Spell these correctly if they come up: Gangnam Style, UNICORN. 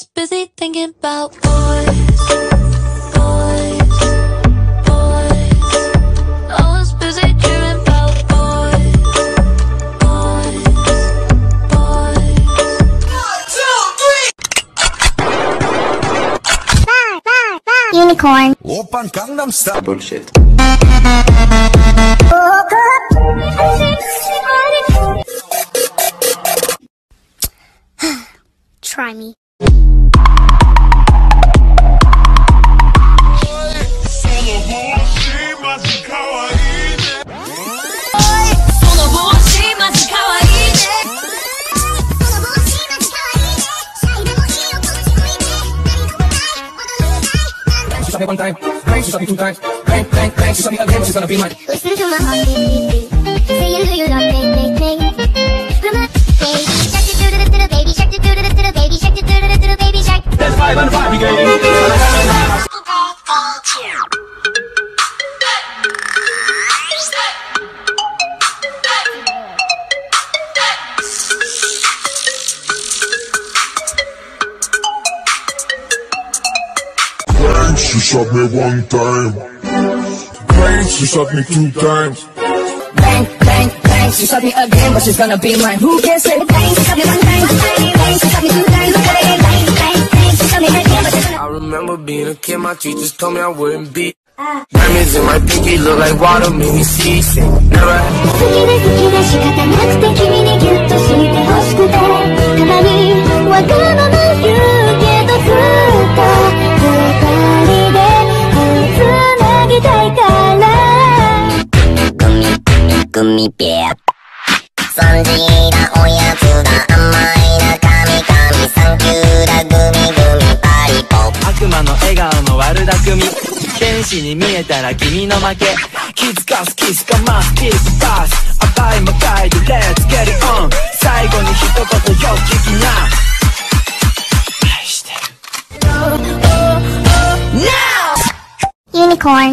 was busy thinking about boys. Unicorn. Open Gangnam Style. Bullshit. Try me. One time, crank, she shot me two times. Crank, crank, crank, she shot me again. She's gonna be mine. Listen to my heart, baby. Saying who you love, baby, baby. Shake it, do the little baby. Shake it, do the little baby. Shake it, do the little baby. Shake. That's 5 and 5, you guys. She shot me one time. Bang, she shot me two times. Bang, bang, bang, she shot me again, but she's gonna be mine. Who can say? Bang, she shot me one time. Bang, she shot me two times. Bang, bang, bang, she shot me again, but she's gonna. I remember being a kid, my teachers told me I wouldn't be. Diamonds in my pinky look like water, made me seasick. Never. Gummy bear. Let's get it on. Unicorn.